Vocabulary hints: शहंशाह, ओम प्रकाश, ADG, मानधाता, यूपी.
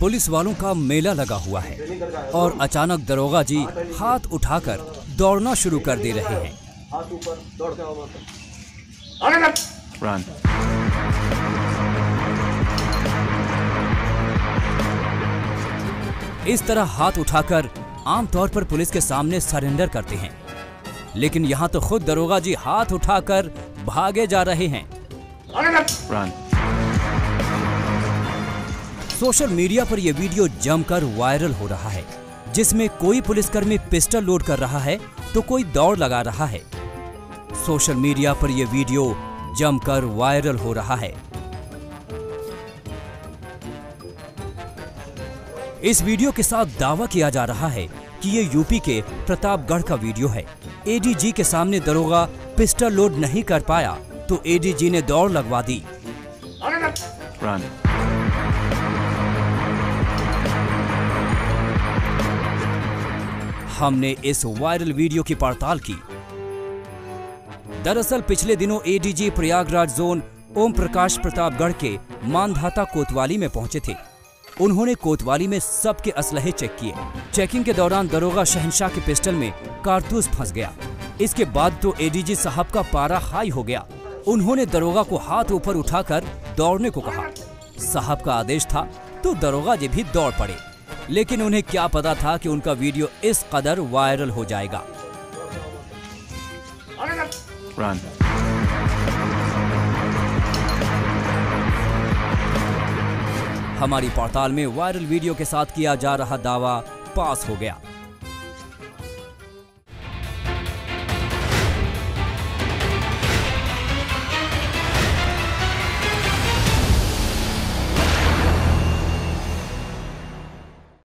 Police वालों का मेला लगा हुआ है और अचानक दरोगा जी हाथ उठाकर दौड़ना शुरू कर दे रहे हैं। इस तरह हाथ उठाकर आमतौर पर पुलिस के सामने सरेंडर करते हैं, लेकिन यहाँ तो खुद दरोगा जी हाथ उठाकर भागे जा रहे हैं। सोशल मीडिया पर यह वीडियो जमकर वायरल हो रहा है, जिसमें कोई पुलिसकर्मी पिस्टल लोड कर रहा है तो कोई दौड़ लगा रहा है। सोशल मीडिया पर यह वीडियो जमकर वायरल हो रहा है। इस वीडियो के साथ दावा किया जा रहा है कि ये यूपी के प्रतापगढ़ का वीडियो है। एडीजी के सामने दरोगा पिस्टल लोड नहीं कर पाया तो एडीजी ने दौड़ लगवा दी। हमने इस वायरल वीडियो की पड़ताल की। दरअसल पिछले दिनों एडीजी प्रयागराज जोन ओम प्रकाश प्रतापगढ़ के मानधाता कोतवाली में पहुंचे थे। उन्होंने कोतवाली में सबके असलहे चेक किए। चेकिंग के दौरान दरोगा शहंशाह के पिस्टल में कारतूस फंस गया। इसके बाद तो एडीजी साहब का पारा हाई हो गया। उन्होंने दरोगा को हाथ ऊपर उठाकर दौड़ने को कहा। साहब का आदेश था तो दरोगा जी भी दौड़ पड़े, लेकिन उन्हें क्या पता था कि उनका वीडियो इस कदर वायरल हो जाएगा। हमारी पड़ताल में वायरल वीडियो के साथ किया जा रहा दावा पास हो गया।